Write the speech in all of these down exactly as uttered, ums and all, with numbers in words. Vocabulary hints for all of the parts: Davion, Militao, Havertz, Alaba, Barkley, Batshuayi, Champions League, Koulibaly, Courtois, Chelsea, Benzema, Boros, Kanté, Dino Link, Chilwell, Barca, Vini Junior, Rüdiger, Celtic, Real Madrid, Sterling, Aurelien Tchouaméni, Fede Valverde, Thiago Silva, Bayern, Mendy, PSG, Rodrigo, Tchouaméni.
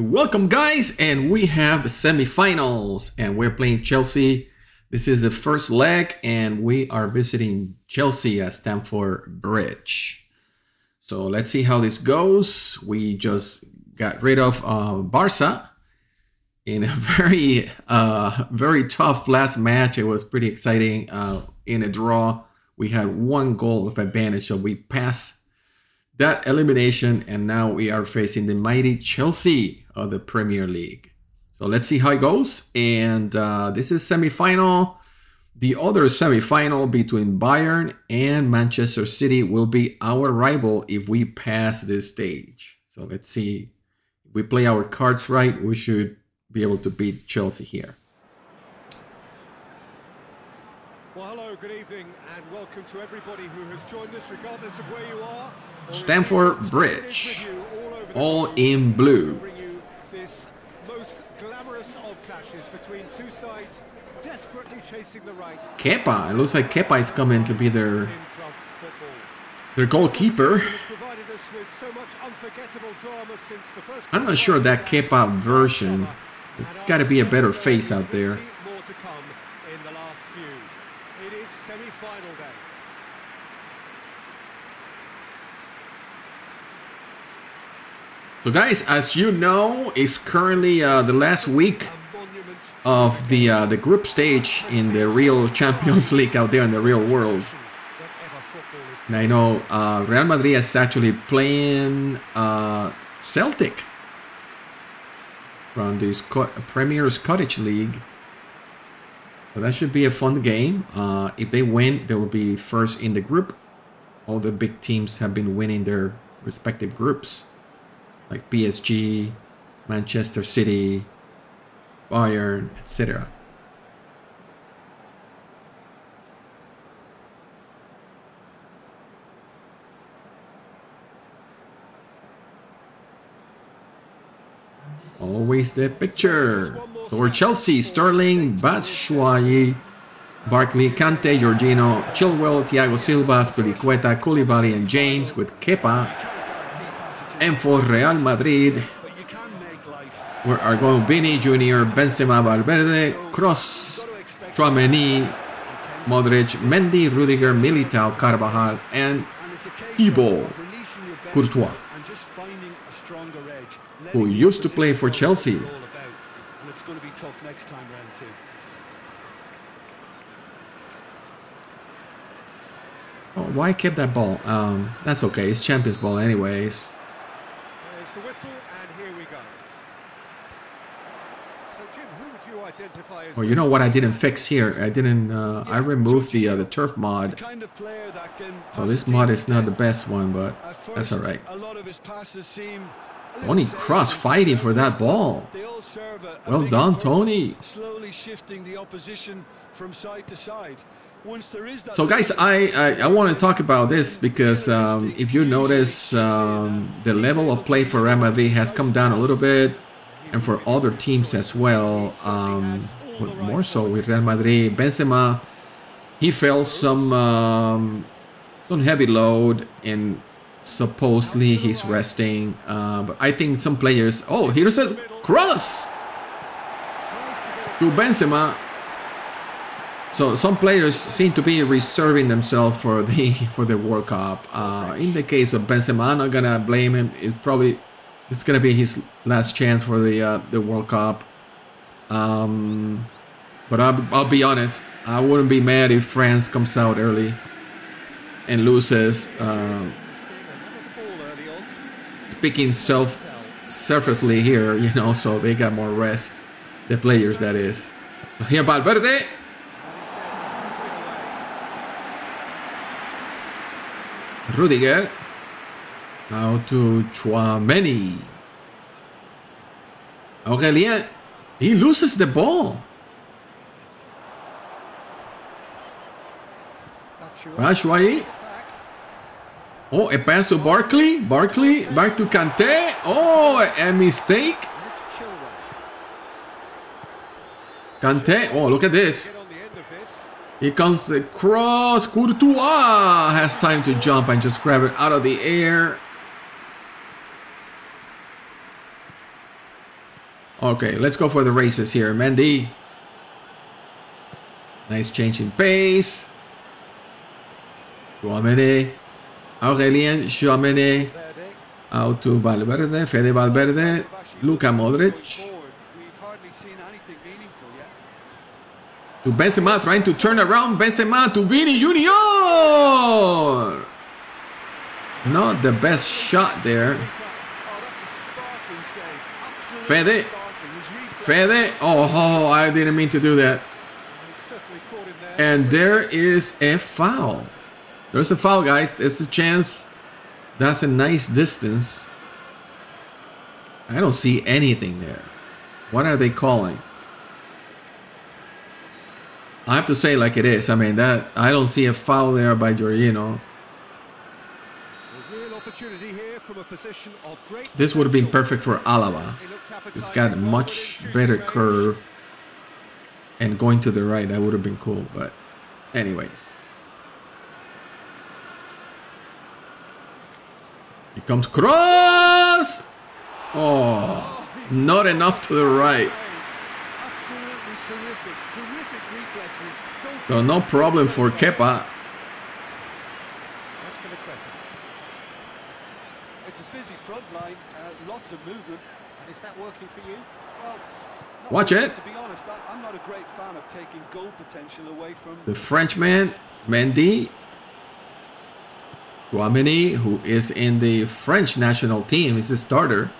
Welcome guys, and we have the semi-finals and we're playing Chelsea. This is the first leg and we are visiting Chelsea at Stamford Bridge. So let's see how this goes. We just got rid of uh, Barca in a very, uh, very tough last match. It was pretty exciting. Uh, in a draw, we had one goal of advantage, so we passed that elimination and now we are facing the mighty Chelsea of the Premier League. So let's see how it goes. And uh, this is semi-final. The other semi-final between Bayern and Manchester City will be our rival if we pass this stage. So let's see. If we play our cards right, we should be able to beat Chelsea here. Well, hello, good evening, and welcome to everybody who has joined us, regardless of where you are. Stamford Bridge, all in blue. Kepa, it looks like Kepa is coming to be their their goalkeeper. I'm not sure that Kepa version. It's got to be a better face out there. So guys, as you know, it's currently uh, the last week of the uh, the group stage in the real Champions League out there in the real world. And I know uh, Real Madrid is actually playing uh, Celtic from the Sc- Premier Scottish League. So that should be a fun game. Uh, if they win, they will be first in the group. All the big teams have been winning their respective groups, like P S G, Manchester City, Bayern, et cetera. Always the picture. So we're Chelsea, Sterling, Batshuayi, Barkley, Kanté, Jorginho, Chilwell, Thiago Silva, Azpilicueta, Koulibaly, and James with Kepa. And for Real Madrid, where are going Vini Junior, Benzema, Valverde, Kroos, Tchouaméni, Modric, Mendy, Rüdiger, Militao, Carvajal, and Thibaut Courtois, who used to play for Chelsea. Oh, why kept that ball? Um, that's okay. It's Champions ball, anyways. Well, you know what I didn't fix here? I didn't. Uh, I removed the uh, the turf mod. Well, this mod is not the best one, but that's all right. Toni Kroos fighting for that ball. Well done, Tony. So, guys, I, I, I want to talk about this because um, if you notice, um, the level of play for Real Madrid has come down a little bit, and for other teams as well, um, more so with Real Madrid. Benzema, he felt some, um, some heavy load, and supposedly he's resting. Uh, but I think some players... Oh, here's a cross to Benzema. So some players seem to be reserving themselves for the for the World Cup. Uh, in the case of Benzema, I'm not gonna blame him. It's probably it's gonna be his last chance for the uh, the World Cup. Um, but I'll, I'll be honest, I wouldn't be mad if France comes out early and loses. Uh, speaking self surfacely here, you know, so they got more rest, the players that is. So here, Valverde. Rüdiger, now to Tchouaméni. Aurelien, he loses the ball. Batshuayi. Oh, a pass to Barkley. Barkley, back to Kanté. Oh, a mistake. Kanté, oh, look at this. Here comes the cross. Courtois has time to jump and just grab it out of the air. Okay, let's go for the races here. Mendy. Nice change in pace. Tchouaméni. Aurelien Tchouaméni. Out to Valverde. Fede Valverde. Luka Modric. To Benzema, trying to turn around. Benzema to Vini Junior. Not the best shot there. Fede. Fede. Oh, I didn't mean to do that. And there is a foul. There's a foul, guys. There's a chance. That's a nice distance. I don't see anything there. What are they calling? I have to say like it is. I mean, that I don't see a foul there by Jorginho. This would have been perfect for Alaba. It's got a much better curve. And going to the right, that would have been cool. But anyways. Here comes Kroos! Oh, not enough to the right. So no problem for Kepa. It's a busy front line, uh, lots of movement. And is that working for you? Well, watch it. To be honest, I'm not a great fan of taking goal potential away from the Frenchman, Mendy. Tchouaméni, who is in the French national team, is a starter.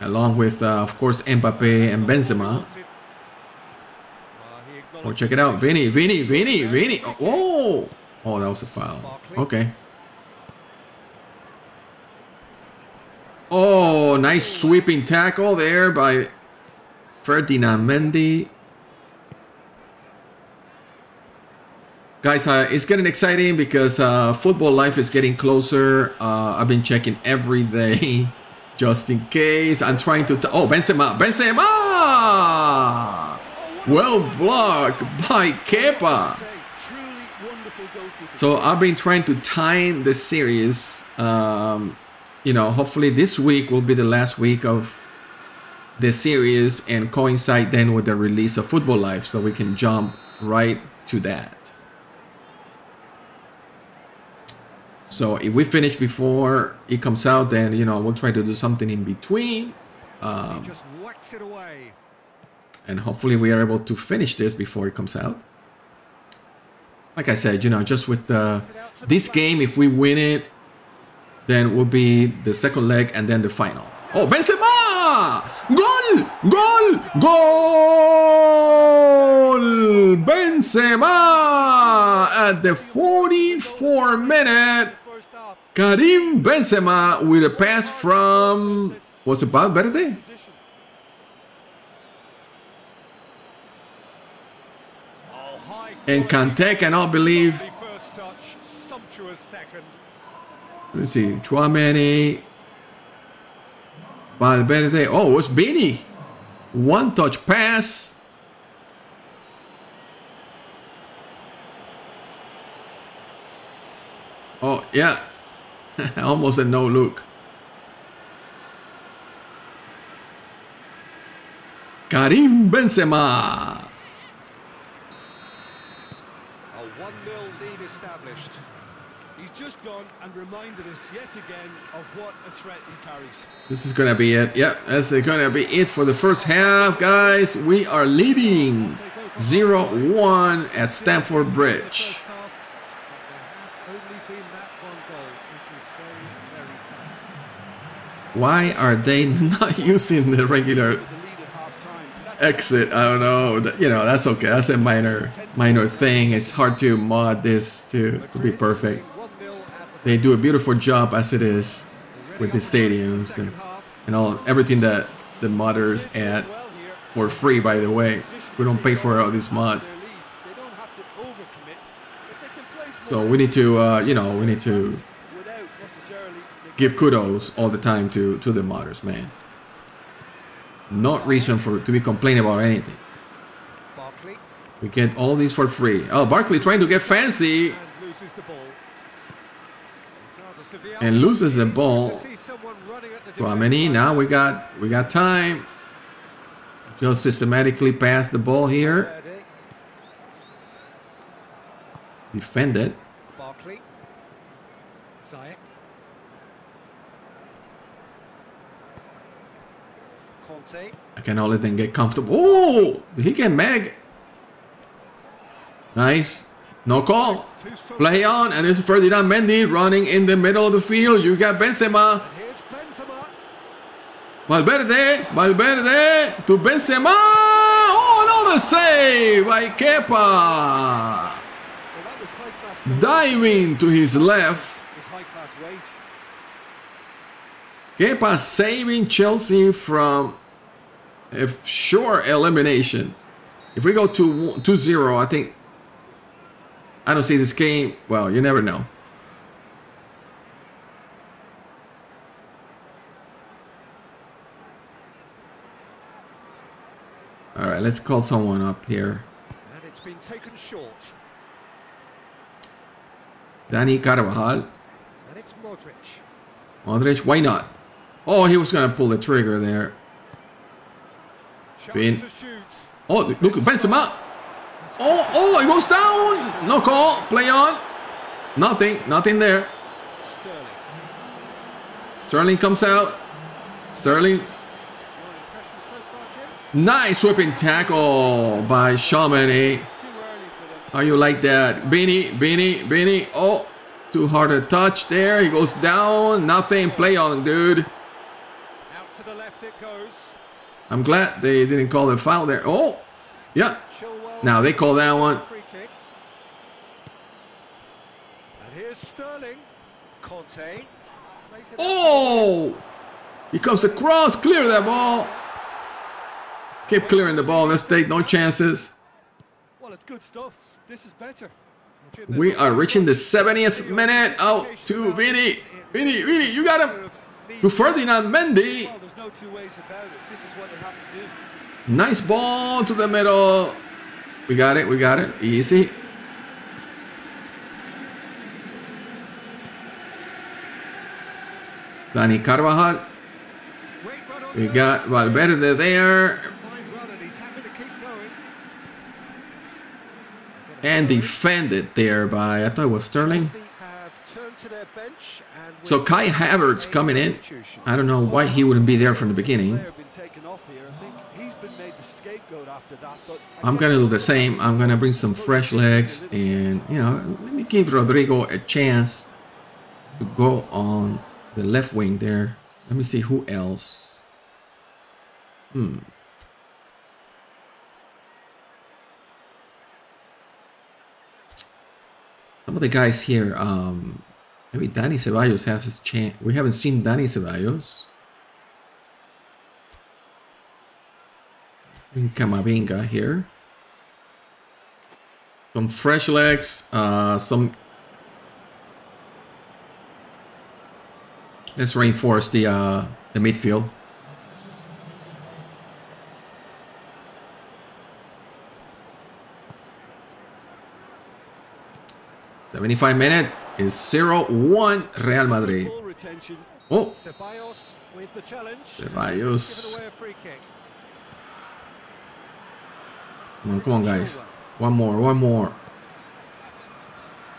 Along with, uh, of course, Mbappe and Benzema. Oh, check it out. Vini, Vini, Vini, Vini. Oh, oh, that was a foul. Okay. Oh, nice sweeping tackle there by Ferdinand Mendy. Guys, uh, it's getting exciting because uh, football life is getting closer. Uh, I've been checking every day just in case. I'm trying to... T oh, Benzema. Benzema! Well blocked by Kepa. So I've been trying to time the series. Um, you know, hopefully this week will be the last week of the series and coincide then with the release of Football Life, so we can jump right to that. So if we finish before it comes out, then, you know, we'll try to do something in between. Um, just whacks it away. And hopefully we are able to finish this before it comes out. Like I said, you know, just with uh, this game, if we win it, then will be the second leg and then the final. Oh, Benzema! Goal! Goal! Goal! Benzema! At the forty-fourth minute, Karim Benzema with a pass from... Was it Valverde? And Kanté cannot believe. Let's see. Tchouaméni. Valverde. Oh, it was Vini. One touch pass. Oh, yeah. Almost a no look. Karim Benzema. Established. He's just gone and reminded us yet again of what a threat he carries. This is gonna be it. Yep, that's gonna be it for the first half, guys. We are leading zero one at Stamford Bridge. Why are they not using the regular exit? I don't know. You know, that's okay. That's a minor minor thing. It's hard to mod this to, to be perfect. They do a beautiful job as it is with the stadiums and, and all everything that the modders add for free, by the way. We don't pay for all these mods. So we need to, uh, you know, we need to give kudos all the time to, to the modders, man. Not reason for to be complaining about anything. Barkley. We get all these for free. Oh, Barkley trying to get fancy. And loses the ball. And loses the ball. Tchouaméni, now we got we got time. He'll systematically pass the ball here. Defend it. Barkley. Zayek. Kanté. I can only then get comfortable. Oh, he can mag. Nice. No call. Play on, and it's Ferdinand Mendy running in the middle of the field. You got Benzema. Valverde, Valverde to Benzema. Oh, another save by Kepa. Diving to his left. Kepa saving Chelsea from a sure elimination. If we go to two zero, I think. I don't see this game. Well, you never know. All right, let's call someone up here. And it's been taken short. Dani Carvajal. And it's Modric. Modric, why not? Oh, he was gonna pull the trigger there. Been. Oh, look, Benzema. Oh, oh, it goes down. No call. Play on. Nothing, nothing there. Sterling. Sterling comes out. Sterling. Nice whipping tackle by Tchouaméni. How you like that? Beanie, Beanie, Beanie. Oh, too hard a touch there. He goes down. Nothing. Play on, dude. Out to the left it goes. I'm glad they didn't call the foul there. Oh, yeah. Now they call that one. Free kick. And here's Sterling. Conte. Oh! He comes across. Clear that ball. Keep clearing the ball. Let's take no chances. Well, it's good stuff. This is better. We are reaching the seventieth minute. Out to Vini. Vini, Vini, you got him. To Ferdinand Mendy. Well, there's no two ways about it. This is what they have to do. Nice ball to the middle. We got it. We got it. Easy. Dani Carvajal. We got Valverde there. And defended there by, I thought it was Sterling. So Kai Havertz coming in. I don't know why he wouldn't be there from the beginning. I'm going to do the same. I'm going to bring some fresh legs. And, you know, let me give Rodrigo a chance to go on the left wing there. Let me see who else. Hmm. Some of the guys here, um, maybe Dani Ceballos has his chance. We haven't seen Dani Ceballos. Bring Camavinga here. Some fresh legs, uh, some... Let's reinforce the, uh, the midfield. seventy-five minute is zero one Real Madrid. Oh, Ceballos with the challenge. Ceballos. Come on, come on, guys. One more, one more.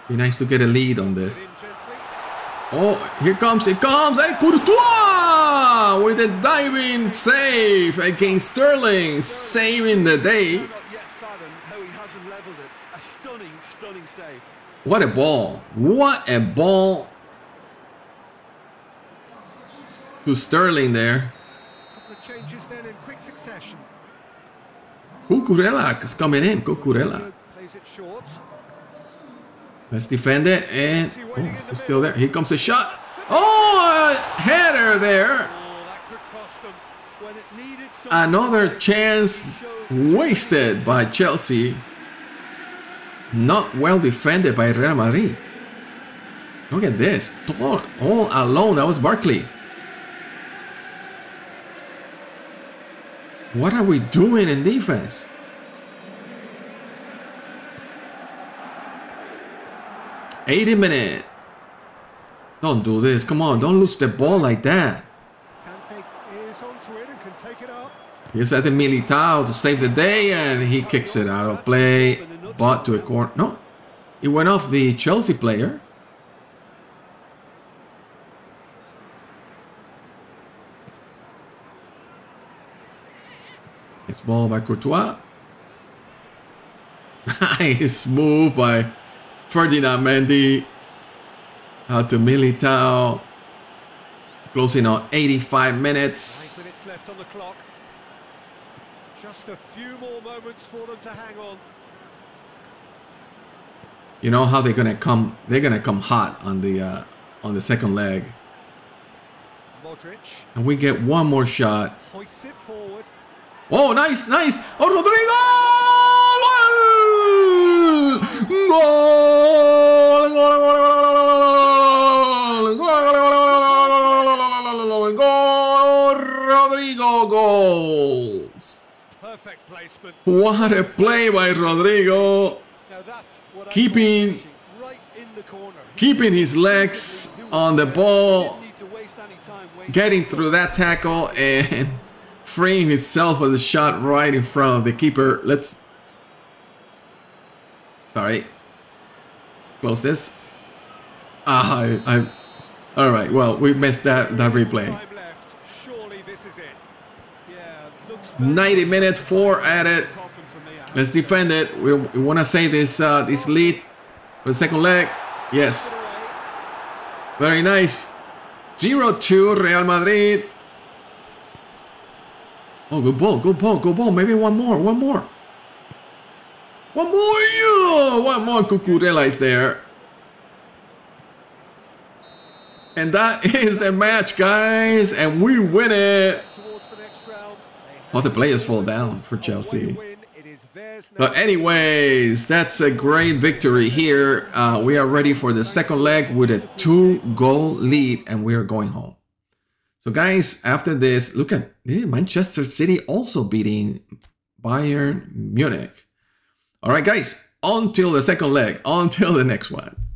Be nice to get a lead on this. Oh, here comes, it comes, and Courtois with a diving save against Sterling, saving the day. What a ball. What a ball to Sterling there. Cucurella is coming in. Cucurella. Let's defend it. And oh, he's still there. Here comes a shot. Oh, a header there. Another chance wasted by Chelsea. Not well defended by Real Madrid. Look at this. All, all alone. That was Barkley. What are we doing in defense? eighty minutes. Don't do this. Come on. Don't lose the ball like that. He's at the Militao to save the day, and he kicks it out of play. Bought to a corner. No, it went off the Chelsea player. It's ball by Courtois. Nice move by Ferdinand Mendy. Out to Militao. Closing on eighty-five minutes. Nine minutes left on the clock. Just a few more moments for them to hang on. You know how they're gonna come. They're gonna come hot on the uh, on the second leg. Modric. And we get one more shot. Hoist it forward. Oh, nice, nice. Oh, Rodrigo! Goal! Goal! Goal! Goal! Goal! Goal! Rodrigo goals. Perfect placement. What a play by Rodrigo. Keeping, keeping his legs on the ball, getting through that tackle and freeing itself with a shot right in front of the keeper. Let's, sorry, close this. Ah, I, I, all right. Well, we missed that that replay. ninety minutes, four at it. Let's defend it. We, we want to save this uh, this lead for the second leg. Yes. Very nice. zero two Real Madrid. Oh, good ball, good ball, good ball. Maybe one more, one more. One more, yeah! One more. Cucurella is there. And that is the match, guys. And we win it. All the players fall down for Chelsea. But anyways, that's a great victory here. Uh, we are ready for the second leg with a two-goal lead, and we are going home. So guys, after this, look at Manchester City also beating Bayern Munich. All right, guys, until the second leg, until the next one.